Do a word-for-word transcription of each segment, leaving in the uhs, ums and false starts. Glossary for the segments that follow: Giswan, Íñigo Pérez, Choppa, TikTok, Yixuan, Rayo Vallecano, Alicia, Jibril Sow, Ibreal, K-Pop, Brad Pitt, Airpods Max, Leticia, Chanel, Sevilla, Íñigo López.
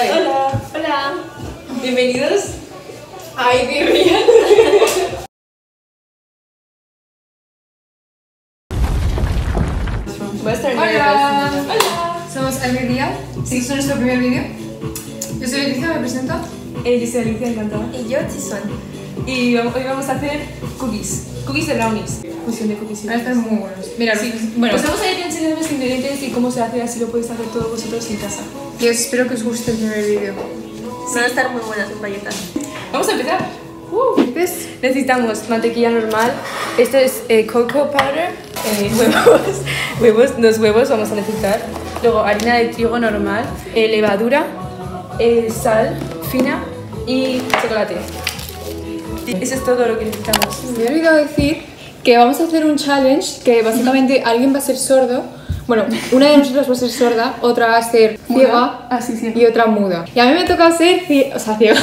Vale. Hola. Hola. Bienvenidos a Ibreal. Voy a estar nerviosa. Hola. Hola. Somos Ibreal. Sí. Este es nuestro primer vídeo. Yo soy Leticia, me presento. Eh, yo soy Alicia, encantada. Y yo, Giswan. Y hoy vamos a hacer cookies. Cookies de brownies. Fusión de cookies. Van a estar muy buenos. Mira, sí, pues, bueno. Pues vamos a ir enseñando los ingredientes y cómo se hace, así lo podéis hacer todos vosotros en casa. Y espero que os guste el primer vídeo. Sí. Van a estar muy buenas las galletas. Vamos a empezar. Uh, necesitamos mantequilla normal. Esto es eh, cocoa powder. Eh, huevos. huevos. Los huevos vamos a necesitar. Luego harina de trigo normal. Eh, levadura. Eh, sal fina y chocolate. Eso es todo lo que necesitamos. Me he olvidado decir que vamos a hacer un challenge que básicamente alguien va a ser sordo. Bueno, una de nosotras va a ser sorda, otra va a ser ciega ah, sí, sí. y otra muda. Y a mí me toca ser ciega, o sea, ciega.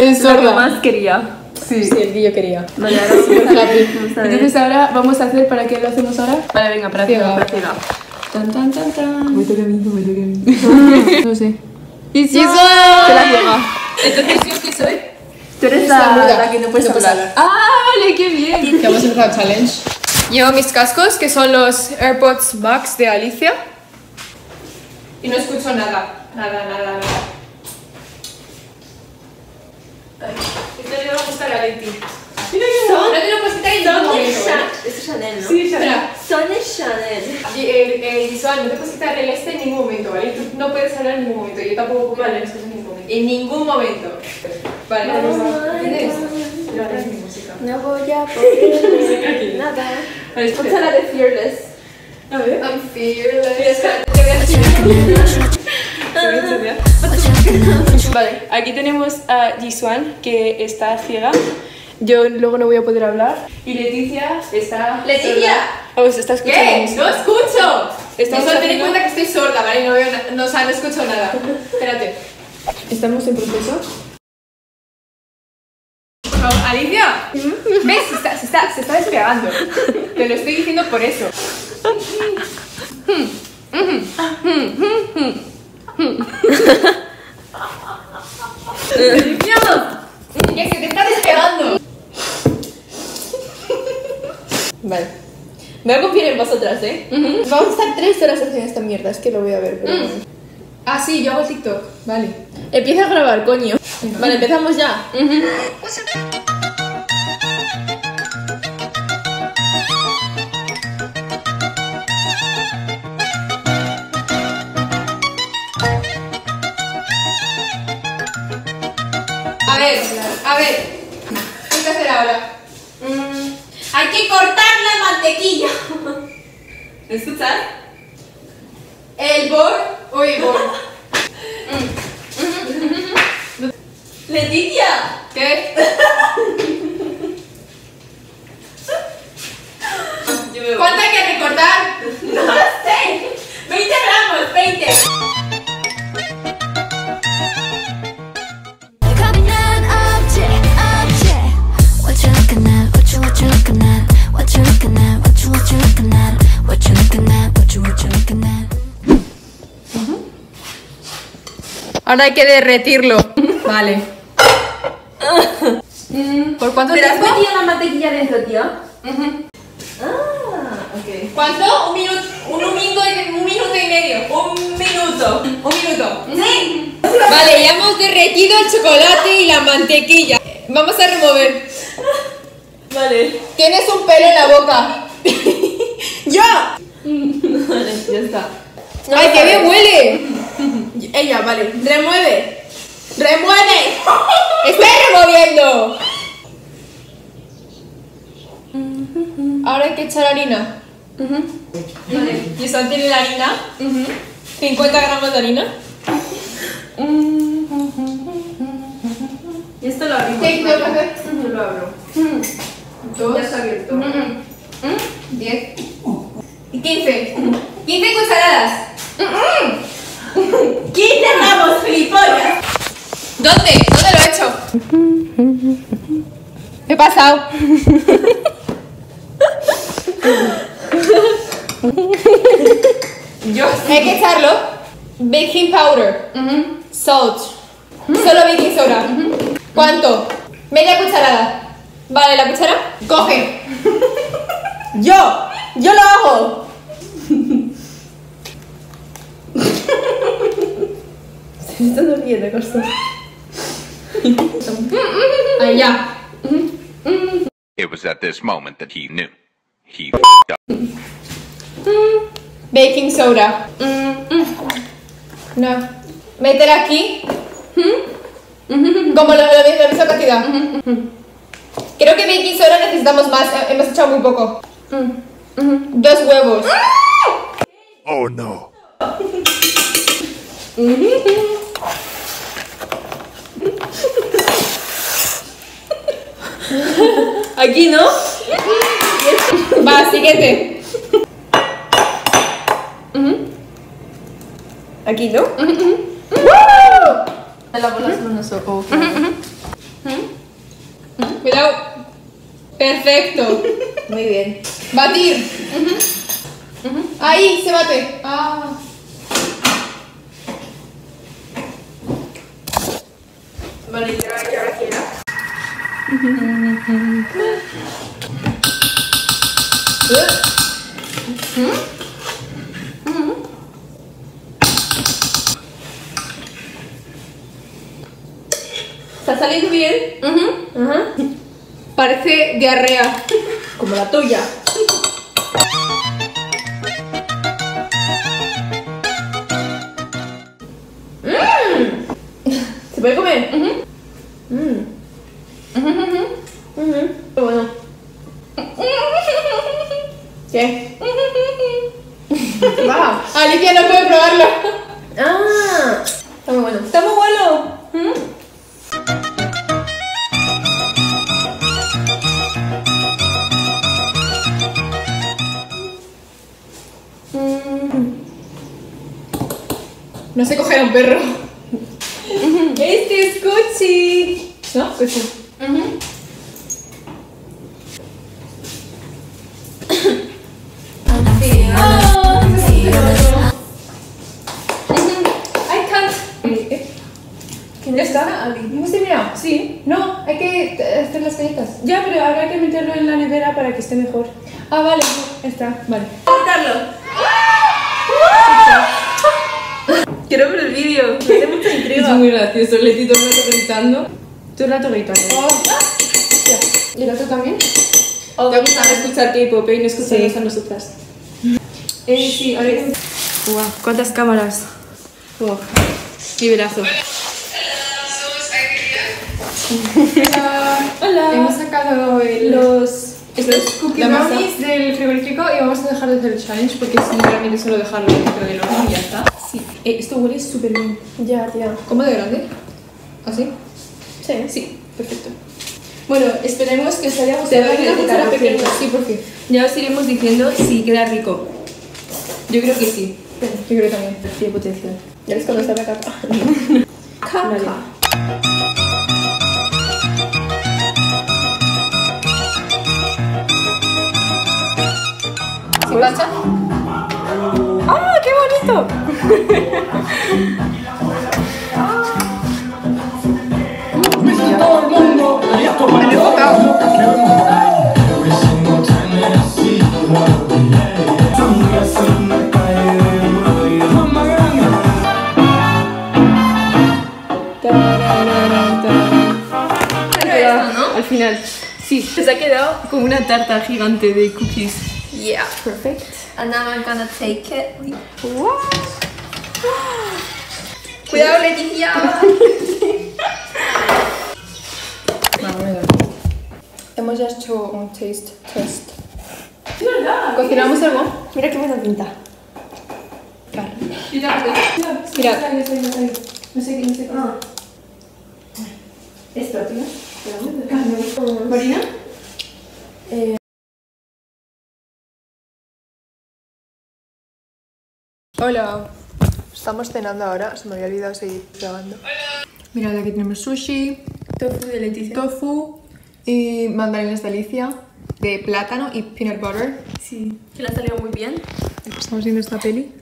Es sorda. Lo que más quería. Sí, sí, el que yo quería. Vale, ahora sí, a entonces ahora vamos a hacer, ¿para qué lo hacemos ahora? Vale, venga, para ciega. Para ciega. Tan, tan, tan, tan. Me toca a mí, me toca a mí. No sé. ¡Y si soy! ¡Te la ciega! Entonces, ¿yo qué soy? Tú eres la, la, la que no puedes hablar. ¡Ah, vale! ¡Qué bien! Ya hemos empezado el challenge. Llevo mis cascos, que son los Airpods Max de Alicia. Y no escucho nada. Nada, nada, nada. Ay, esto le va a gustar a Leti. Mira que son. No quiero cosita y no quiero. Esto es Chanel, ¿no? Sí, espera. Son es Chanel. Giswan, no te puedes quitar el este en ningún momento, ¿vale? Tú no puedes hablar en ningún momento. Yo tampoco puedo hablar en las cosas en ningún momento. En ningún momento. Vale, vamos a ver. No voy a poder nada. Escucha la de Fearless. A ver. I'm fearless. Te voy a enseñar. Vale, aquí tenemos a Yixuan, que está ciega. Yo luego no voy a poder hablar. Y Leticia está... ¡Leticia! Os está escuchando. ¿Qué? ¡No escucho! Solo ten en cuenta que estoy sorda, ¿vale? No veo nada. No, o sea, no escucho nada. Espérate. Estamos en proceso. Alicia, ¿ves? Se está, se está, se está despegando. Te lo estoy diciendo por eso. ¡Alicia! ¡Que se te está despegando! Vale. Voy a confiar en vosotras, ¿eh? Uh-huh. Vamos a estar tres horas haciendo esta mierda, es que lo voy a ver. Pero mm. bueno. Ah, sí, yo hago TikTok. Vale. Empieza a grabar, coño. Uh-huh. Vale, empezamos ya. Uh-huh. A ver, a ver, ¿qué hay que hacer ahora? Mm, hay que cortar la mantequilla. ¿Me escuchas? El bol o el bol. Leticia, ¿qué? ¿Cuánto hay que recortar? No lo sé. veinte gramos, veinte. Ahora hay que derretirlo. Vale. ¿Por cuánto tiempo? ¿Pero has metido la mantequilla dentro, tío? Uh-huh. Ah, ok. ¿Cuánto? Un minuto, un, un minuto y, un minuto y medio. Un minuto. Un minuto. ¿Sí? Vale, ya hemos derretido el chocolate y la mantequilla. Vamos a remover. Vale. Tienes un pelo en la boca. ¡Yo! Vale, ya está. No, ¡ay, qué bien huele! Ella, vale, remueve. ¡Remueve! ¡Estoy removiendo! Ahora hay que echar harina. Uh-huh. Vale. Y eso tiene la harina. Uh-huh. cincuenta gramos de harina. Y esto lo abrimos. Sí, ¿no? Yo lo abro. Dos. Ya está abierto. diez. Y quince. quince cucharadas. quince gramos, gilipollas. ¿Dónde? ¿Dónde lo he hecho? Me he pasado. Yo sí. Hay que echarlo. baking powder, uh-huh. salt, uh-huh. solo baking soda. Uh-huh. ¿Cuánto? Media cucharada. ¿Vale la cuchara? Coge. Yo, yo lo hago. Se me está durmiendo, cosas. Ahí ya. It was at this moment that he knew. He f***ed up. Baking soda. No. Meter aquí. Como lo de la misma cantidad. Creo que baking soda necesitamos más. Hemos echado muy poco. Dos huevos. Oh no. Aquí no. Va, siguiente. Aquí no. Me lavo las manos. Cuidado. Perfecto. Muy bien. Batir. Ahí se bate. Ah. Vale, ya, ya, ya. ¿Está saliendo bien? Uh-huh. Uh-huh. Parece diarrea. Como la tuya. Mm. ¿Se puede comer? Uh-huh. Mm. Bueno. ¿Qué? ¡Wow! Alicia no puede probarlo. Ah, está muy bueno. Está muy bueno. ¿Mm? No sé coger a un perro. Este es Cuchi. ¿No? Cuchi. Uh-huh. Sí, no, hay que hacer las galletas. Ya, pero habrá que meterlo en la nevera para que esté mejor. Ah, vale, está, vale. Vamos a quitarlo. Quiero ver el vídeo, me hace mucha intriga. Es muy gracioso, Letito un rato gritando. Tú un rato gritando. Oh. ¿Y el otro también? Oh, te gusta escuchar K-Pop y no escucharnos sí. a nosotras. Eh, sí, ahora que... Wow, cuántas cámaras. Wow, mi brazo. Hola. Hola. Hemos sacado el, los, los cookie brownies del frigorífico y vamos a dejar de hacer el challenge porque si realmente solo dejarlo dentro del horno y ya está. Sí. Eh, esto huele súper bien. Ya, ya. ¿Cómo de grande? ¿Así? Sí. Sí, perfecto. Bueno, esperemos que os haya gustado. Te voy a gustar pequeño. Sí, porque ya os iremos diciendo si queda rico. Yo creo que sí. Bueno, yo creo que también. Tiene potencial. Ya les conoce la capa. Capa. Vale. ¿Pasa? ¡Ah, qué bonito! Al final, sí, se ha quedado como una tarta gigante de cookies. Yeah, perfect. And now I'm gonna take it. What? Cuidado, Leticia. Hemos ya hecho un taste test. ¿Qué verdad? ¿Cocinamos algo? Mira qué buena pinta. Carne. Mira, mira. No sé qué, no sé qué. Esto, tío. Marina. Eh. Hola, estamos cenando ahora, se me había olvidado seguir grabando. Hola. Mirad, aquí tenemos sushi, tofu de Leticia, tofu y mandarinas de Alicia, de plátano y peanut butter. Sí, que le ha salido muy bien. Estamos viendo esta peli.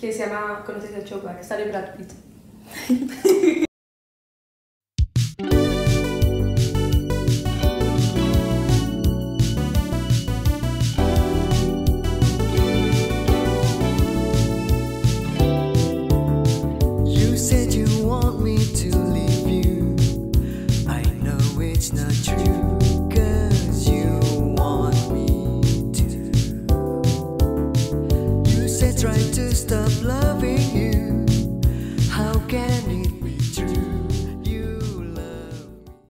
que se llama Conoces a Choppa, que sale Brad Pitt. Trying to stop loving you, how can you?